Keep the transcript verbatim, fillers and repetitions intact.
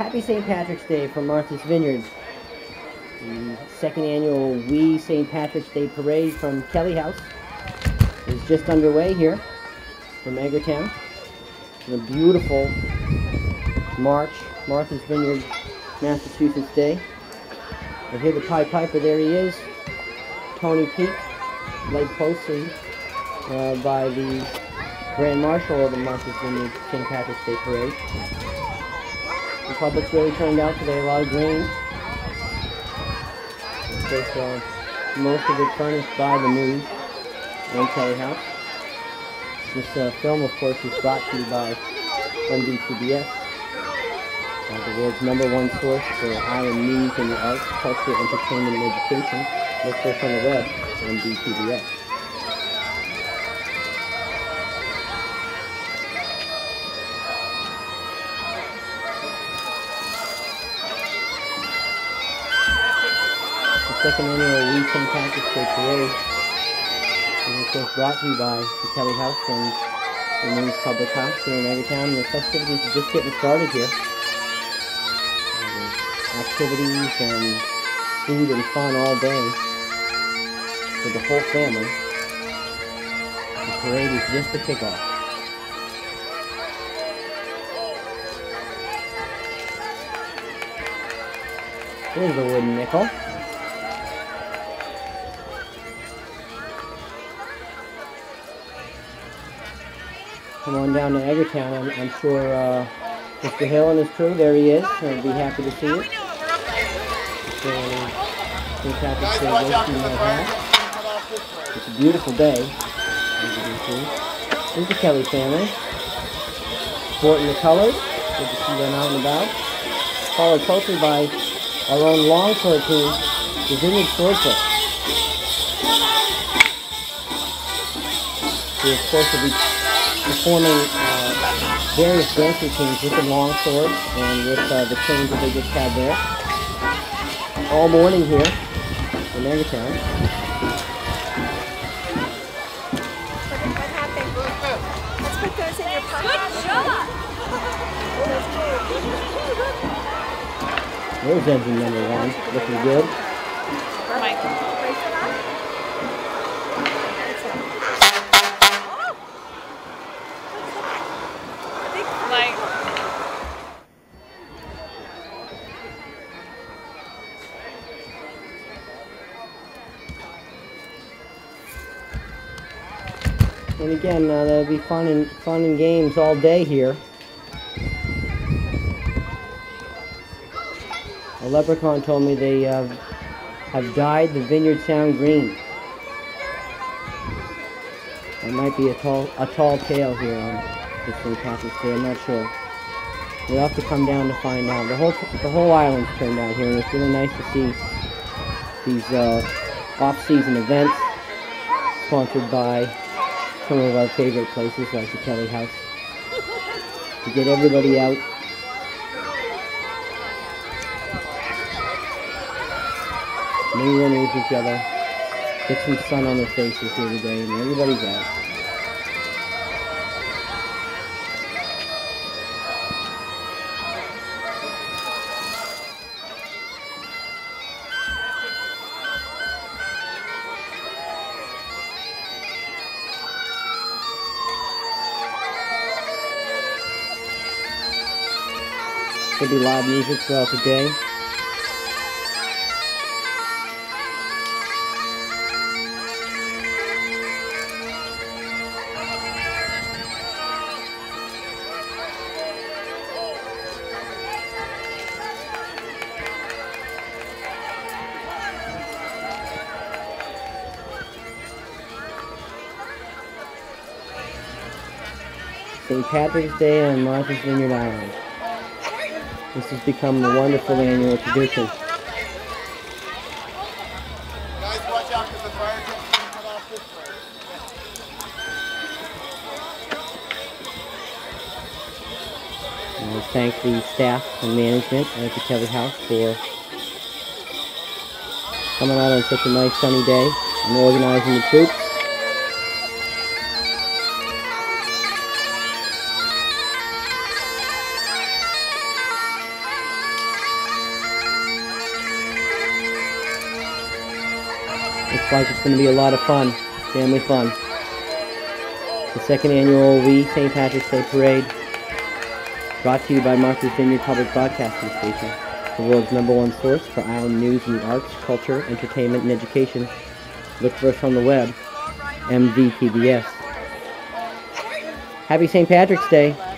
Happy Saint Patrick's Day from Martha's Vineyard. The second annual Wee Saint Patrick's Day Parade from Kelley House is just underway here from Edgartown. A beautiful March, Martha's Vineyard, Massachusetts Day. And here the Pied Piper, there he is, Tony Peake, led closely uh, by the Grand Marshal of the Martha's Vineyard Saint Patrick's Day Parade. The public's really turned out today, a lot of green. Of course, uh, most of it furnished by the news on Kelley House. This uh, film, of course, is brought to you by M V P B S, uh, the world's number one source for island news and the arts, culture, entertainment, and education. Look for us on the web, M V P B S. The second annual Wee Saint Patrick's Day Parade is, of course, brought to you by the Kelley House and the Women's Public House here in Edgartown. The festivities are just getting started here. And activities and food and fun all day for the whole family. The parade is just the kickoff. There's a wooden nickel. Come on down to Edgartown. I'm, I'm sure uh, Mister Hill and his crew, there he is. I'd be happy to see it. So, it's a beautiful day, as you can see. Here's the Kelley family, sporting the colors. Good to see them out and about. Followed closely by our own Longford team, the Vineyard Swordfish. We're supposed to be performing uh, various dancing teams with the long swords and with uh, the chains that they just had there all morning here in Edgartown. What happened? Let's put those in your pocket. Good shot! There's engine number one, looking good. Michael. And again, uh, there'll be fun and fun and games all day here. A leprechaun told me they uh, have dyed the vineyard sound green. That might be a tall a tall tale here on this Saint Patrick's Day. I'm not sure. We'll have to come down to find out. The whole the whole island's turned out here, and it's really nice to see these uh, off-season events sponsored by some of our favorite places like the Kelley House, to get everybody out. Mingling with each other, get some sun on their faces here today, and everybody's out. There'll be live music throughout the day. Saint Patrick's Day on Martha's Vineyard Island. This has become a wonderful annual tradition. Guys, watch out because the fire truck's going to come off this way. I want to thank the staff and management at the Kelley House for coming out on such a nice sunny day and organizing the troops. looks like it's going to be a lot of fun, family fun. The second annual Wee Saint Patrick's Day Parade, brought to you by Martha's Vineyard Public Broadcasting Station, the world's number one source for island news and arts, culture, entertainment, and education. Look for us on the web, M V P B S. Happy Saint Patrick's Day!